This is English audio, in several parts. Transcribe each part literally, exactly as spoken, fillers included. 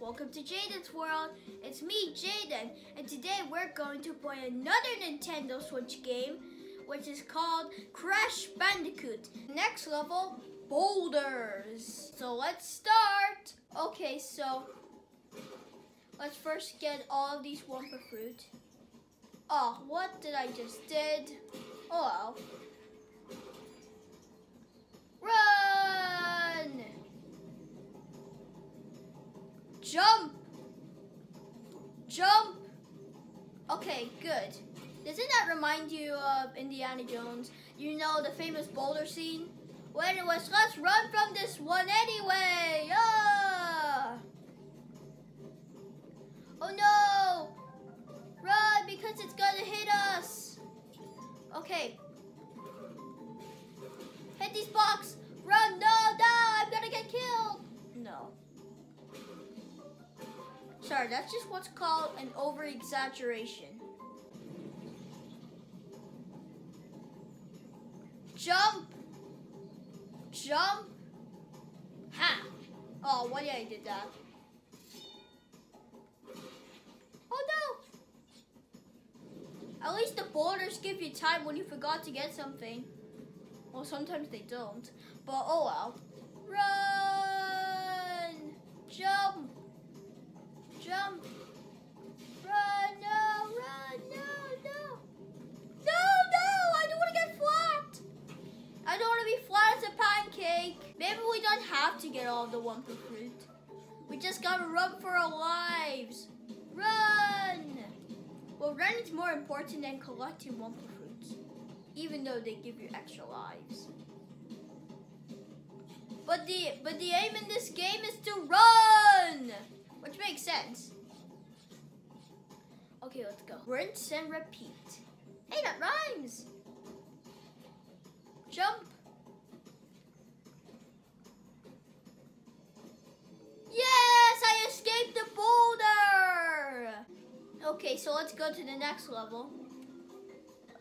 Welcome to Jaden's World. It's me, Jaden, and today we're going to play another Nintendo Switch game, which is called Crash Bandicoot. Next level, boulders. So let's start. Okay, so let's first get all of these Wumpa Fruit. Oh, what did I just did? Oh, well. Run! Jump! Jump! Okay, good. Doesn't that remind you of Indiana Jones? You know, the famous boulder scene? When it was, let's run from this one anyway! Ah! Oh no! Run, because it's gonna hit us! Okay. Hit these blocks! Run! No, no! I'm gonna get killed! No. Sorry, that's just what's called an over-exaggeration. Jump! Jump! Ha! Oh, why did I do that? Oh no! At least the boulders give you time when you forgot to get something. Well, sometimes they don't, but oh well. Run! Jump! Jump! Run! No! Run! No! No! No! No! I don't want to get flat! I don't want to be flat as a pancake. Maybe we don't have to get all the Wumpa Fruit. We just gotta run for our lives. Run! Well, run is more important than collecting Wumpa Fruits, even though they give you extra lives. But the but the aim in this game is to run. Which makes sense. Okay, let's go. Rinse and repeat. Hey, that rhymes! Jump! Yes, I escaped the boulder! Okay, so let's go to the next level.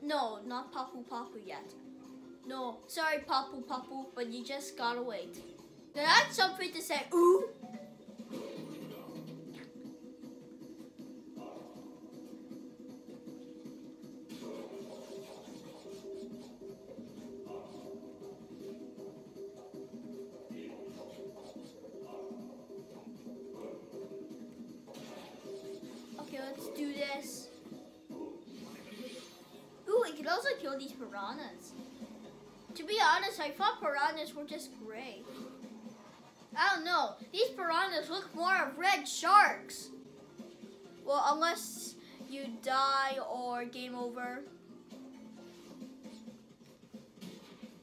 No, not Papu Papu yet. No, sorry Papu Papu, but you just gotta wait. Now that's something to say, ooh! Let's do this. Ooh, we could also kill these piranhas. To be honest, I thought piranhas were just gray. I don't know. These piranhas look more of red sharks. Well, unless you die or game over.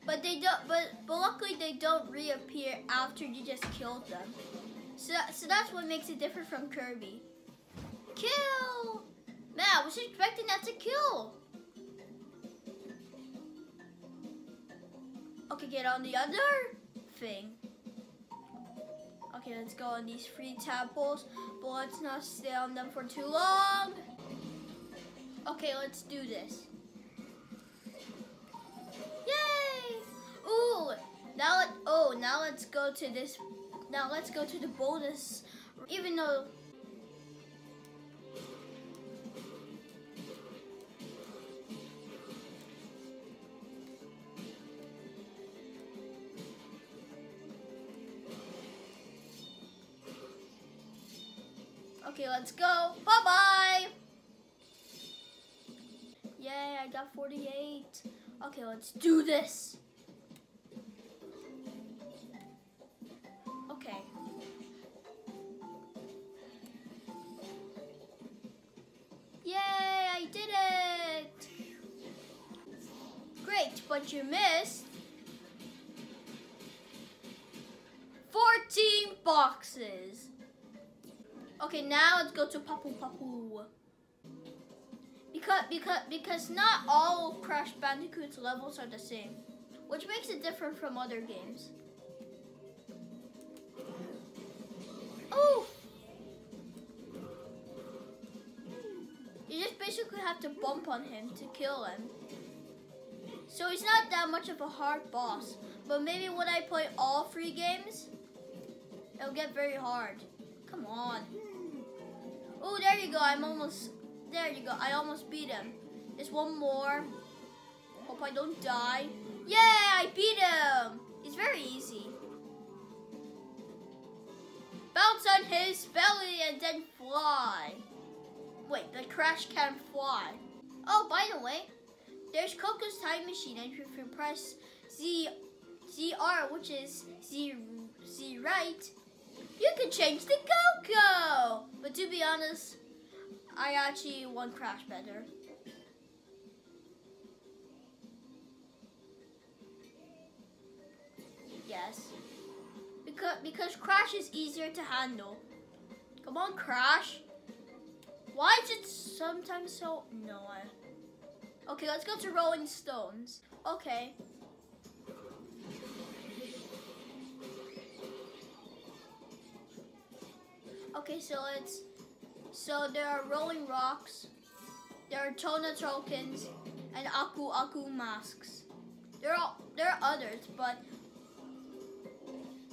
But they don't. But but luckily they don't reappear after you just killed them. So so that's what makes it different from Kirby. Kill! Man, I was expecting that to kill. Okay, get on the other thing. Okay, let's go on these three tadpoles, but let's not stay on them for too long. Okay, let's do this. Yay! Ooh! Now let oh now let's go to this. Now let's go to the bonus. Even though. Okay, let's go. Bye-bye. Yay, I got forty-eight. Okay, let's do this. Okay. Yay, I did it. Great, but you missed fourteen boxes. Okay, now let's go to Papu Papu. Because because because not all Crash Bandicoot's levels are the same, which makes it different from other games. Oh! You just basically have to bump on him to kill him. So he's not that much of a hard boss, but maybe when I play all three games, it'll get very hard. Come on. Oh, there you go. I'm almost... There you go. I almost beat him. There's one more. Hope I don't die. Yeah, I beat him. He's very easy. Bounce on his belly and then fly. Wait, but Crash can't fly. Oh, by the way, there's Coco's time machine, and if you press Z, Z R, which is Z, Z right, you can change to Coco. But to be honest, I actually want Crash better. Yes, because because Crash is easier to handle. Come on, Crash. Why is it sometimes so annoying? Okay, let's go to Rolling Stones. Okay. Okay, so it's so there are Rolling Rocks, there are Tona Trolkins, and Aku Aku masks. There are there are others, but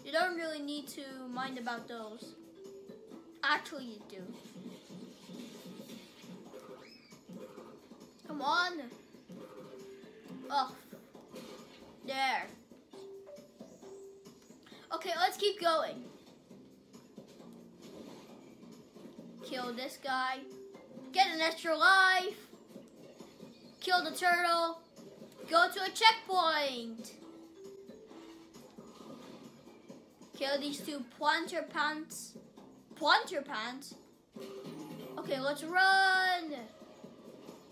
you don't really need to mind about those. Actually, you do. Come on. Oh, there. Okay, let's keep going. Kill this guy. Get an extra life. Kill the turtle. Go to a checkpoint. Kill these two planter pants. Planter pants? Okay, let's run.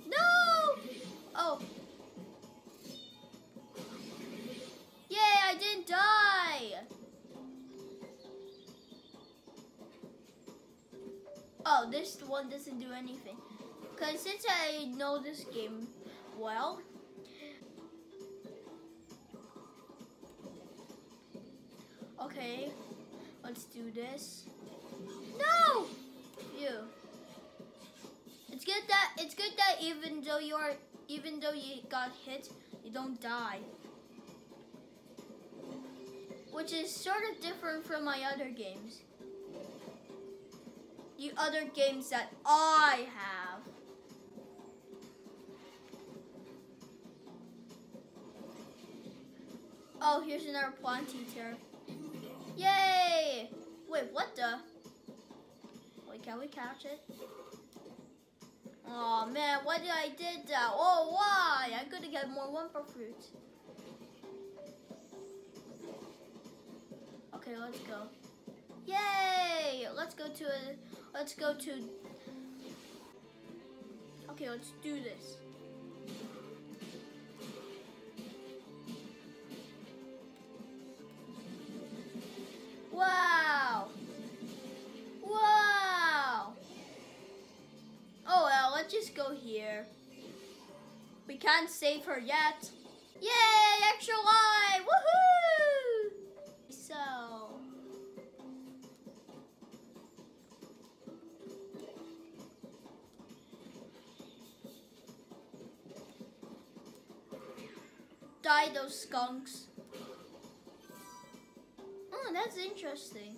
No! Oh. Yay, I didn't die. Oh, this one doesn't do anything. Because since I know this game well, okay, let's do this. No! You. It's good that it's good that even though you're even though you got hit, you don't die. Which is sort of different from my other games. The other games that I have. Oh, here's another plant teacher. Yay! Wait, what the? Wait, can we catch it? Oh man, why did I did that? Oh, why? I could have got more wumper fruit. Okay, let's go. Yay! Let's go to a. Let's go to. Okay, let's do this. Wow! Wow! Oh well, let's just go here. We can't save her yet. Yay! Extra life! Woohoo! So. Die those skunks. Oh, that's interesting.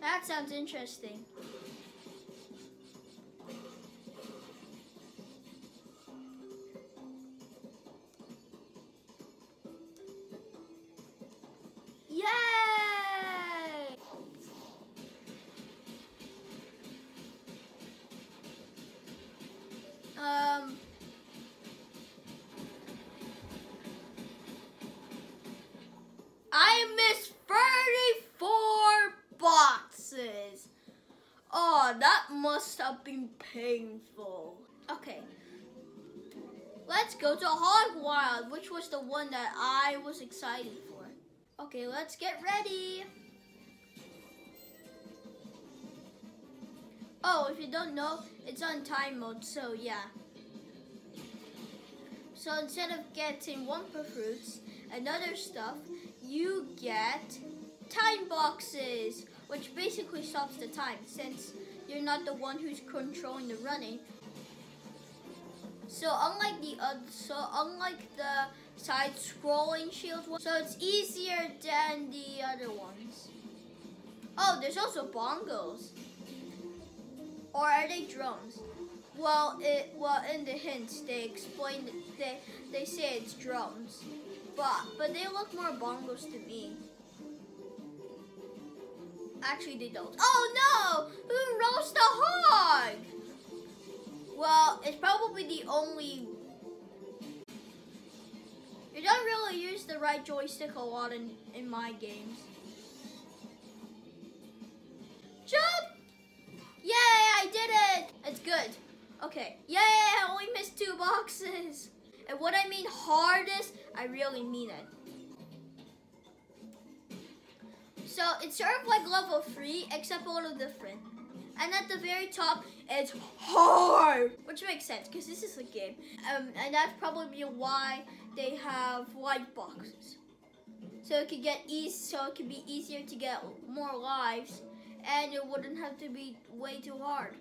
That sounds interesting. Painful. Okay, let's go to Hog Wild, which was the one that I was excited for. Okay, let's get ready. Oh, if you don't know, it's on time mode, so yeah. So instead of getting Wumpa Fruits and other stuff, you get time boxes, which basically stops the time since you're not the one who's controlling the running. So unlike the uh, so unlike the side-scrolling Shield one, so it's easier than the other ones. Oh, there's also bongos. Or are they drums? Well, it well in the hints they explained it, they they say it's drums, but but they look more bongos to me. Actually, they don't. Oh no! Who roast a hog? Well, it's probably the only. You don't really use the right joystick a lot in in my games. Jump! Yay! I did it. It's good. Okay, yay, I only missed two boxes. And what I mean hardest, I really mean it. So it's sort of like level three, except a little different. And at the very top, it's hard, which makes sense, because this is a game. Um, and that's probably why they have light boxes. So it could get easy, so it could be easier to get more lives, and it wouldn't have to be way too hard.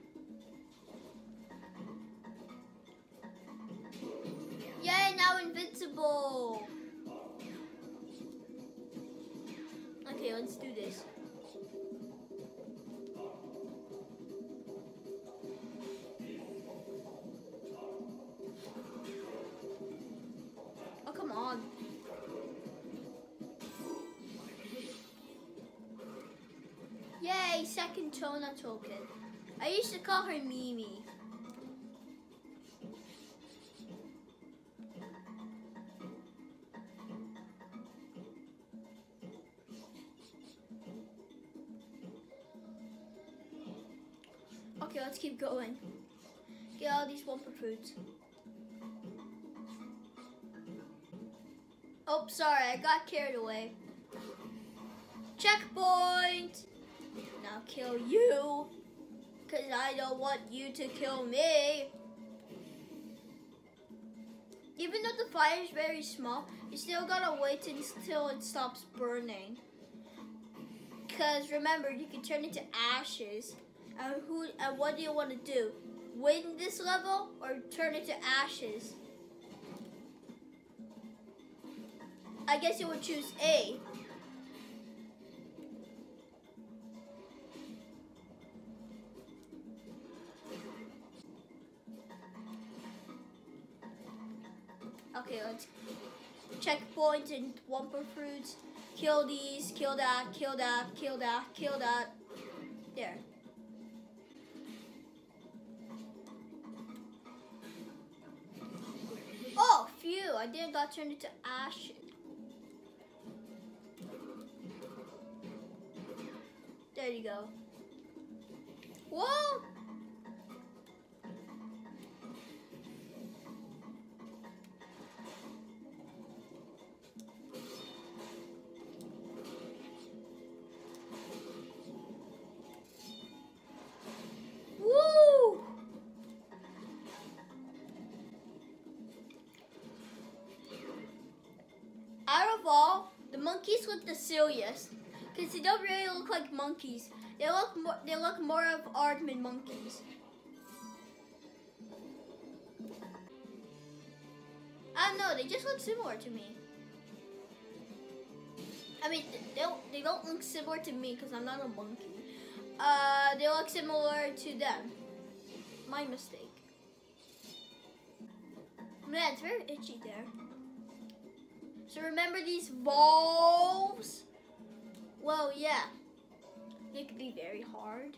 Yay, now invincible! Okay, let's do this. Oh, come on. Yay, second Tona Trolkins. I used to call her Mimi. Okay, let's keep going. Get all these Wumpa Foods. Oh, sorry, I got carried away. Checkpoint! Now kill you, because I don't want you to kill me. Even though the fire is very small, you still gotta wait until it stops burning. Because remember, you can turn it to ashes. And who? And what do you want to do? Win this level or turn it to ashes? I guess you would choose A. Okay, let's checkpoint and Wumpa Fruits. Kill these. Kill that. Kill that. Kill that. Kill that. There. Phew, I didn't got turned into ashes. There you go. Whoa! Monkeys look the silliest because they don't really look like monkeys. They look more. They look more of Ardman monkeys. I don't know. They just look similar to me. I mean, they don't. They don't look similar to me because I'm not a monkey. Uh, they look similar to them. My mistake. Man, it's very itchy there. So remember these valves? Well, yeah, they could be very hard,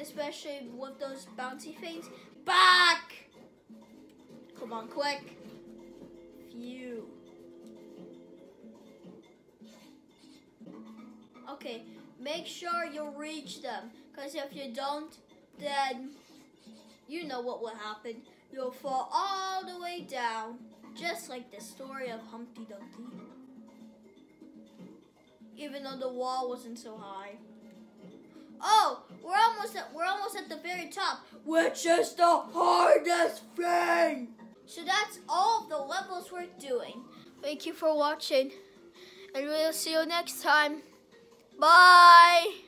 especially with those bouncy things. Back! Come on, quick! Phew. Okay, make sure you reach them, because if you don't, then you know what will happen. You'll fall all the way down. Just like the story of Humpty Dumpty. Even though the wall wasn't so high. Oh, we're almost at we're almost at the very top, which is the hardest thing. So that's all of the levels we're doing. Thank you for watching, and we'll see you next time. Bye.